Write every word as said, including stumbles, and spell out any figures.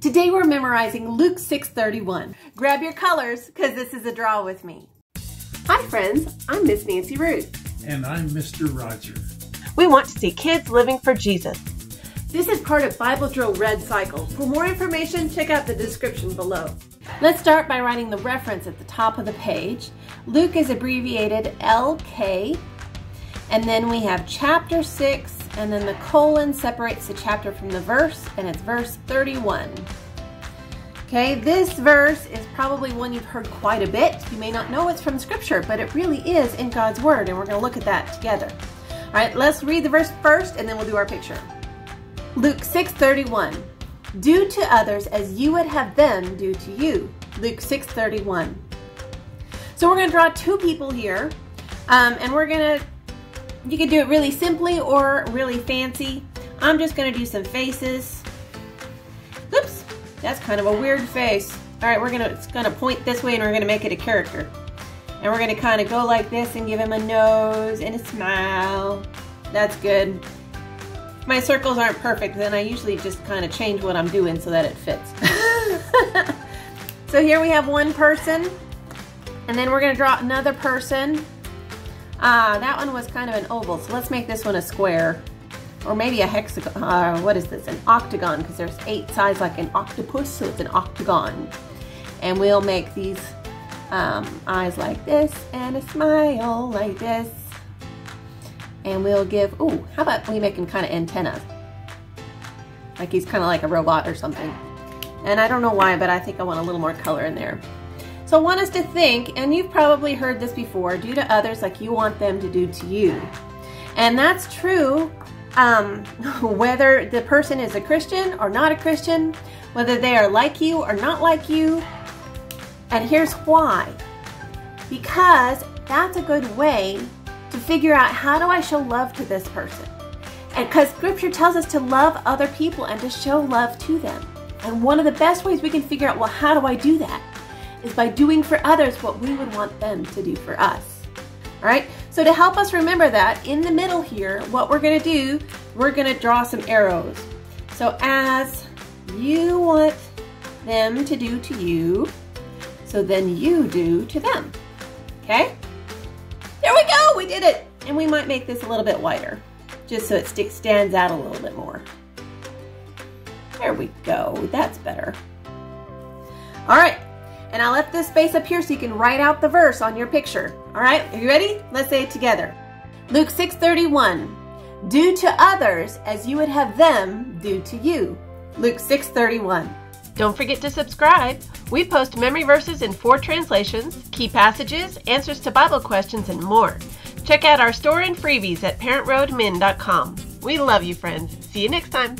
Today we're memorizing Luke six thirty-one. Grab your colors, because this is a draw with me. Hi friends, I'm Miss Nancy Ruth. And I'm Mister Rogers. We want to see kids living for Jesus. This is part of Bible Drill Red Cycle. For more information, check out the description below. Let's start by writing the reference at the top of the page. Luke is abbreviated L K, and then we have chapter six, and then the colon separates the chapter from the verse, and it's verse thirty-one. Okay, this verse is probably one you've heard quite a bit. You may not know it's from Scripture, but it really is in God's Word, and we're going to look at that together. All right, let's read the verse first, and then we'll do our picture. Luke six thirty-one. Do to others as you would have them do to you. Luke six thirty-one. So we're going to draw two people here, um, and we're going to, you can do it really simply or really fancy. I'm just going to do some faces. Oops, that's kind of a weird face. All right, we're going to, it's going to point this way, and we're going to make it a character. And we're going to kind of go like this and give him a nose and a smile. That's good. My circles aren't perfect, then I usually just kind of change what I'm doing so that it fits. So here we have one person, and then we're going to draw another person. Ah, that one was kind of an oval, so let's make this one a square. Or maybe a hexagon, uh, what is this, an octagon, because there's eight sides like an octopus, so it's an octagon. And we'll make these um, eyes like this, and a smile like this. And we'll give, ooh, how about we make him kind of antenna? Like he's kind of like a robot or something. And I don't know why, but I think I want a little more color in there. So I want us to think, and you've probably heard this before, do to others like you want them to do to you. And that's true um, whether the person is a Christian or not a Christian, whether they are like you or not like you. And here's why. Because that's a good way to figure out, how do I show love to this person? And because Scripture tells us to love other people and to show love to them. And one of the best ways we can figure out, well, how do I do that? Is by doing for others what we would want them to do for us. All right, so to help us remember that, in the middle here, what we're gonna do, we're gonna draw some arrows. So as you want them to do to you, so then you do to them, okay? There we go, we did it. And we might make this a little bit wider, just so it sticks, stands out a little bit more. There we go, that's better. All right, and I left this space up here so you can write out the verse on your picture. All right, are you ready? Let's say it together. Luke six thirty-one, do to others as you would have them do to you. Luke six thirty-one. Don't forget to subscribe. We post memory verses in four translations, key passages, answers to Bible questions, and more. Check out our store and freebies at parent road men dot com. We love you, friends. See you next time.